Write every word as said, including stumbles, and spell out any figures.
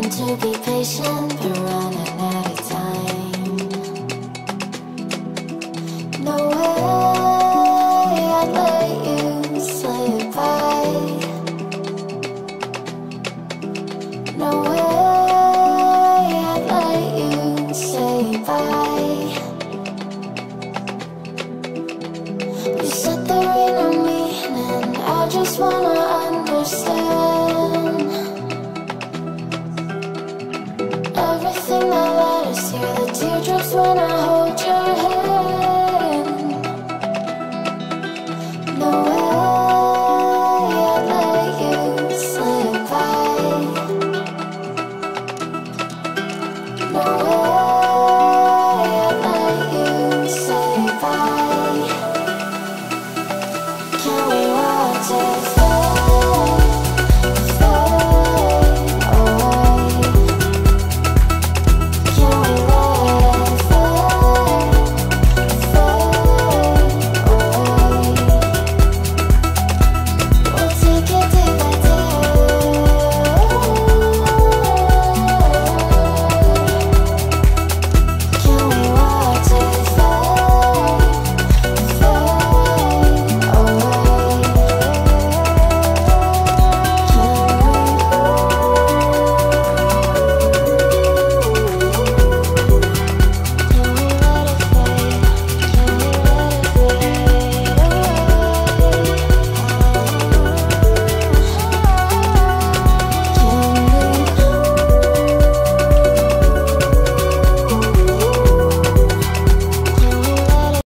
trying to be patient, but running out of time. No way I'd let you say goodbye. No way I'd let you say goodbye. You said there ain't no meaning, I just wanna understand. Everything that matters here, the teardrops when I hold your hand. No way I'd let you slip by. No way I'd let you say bye. Can we watch it?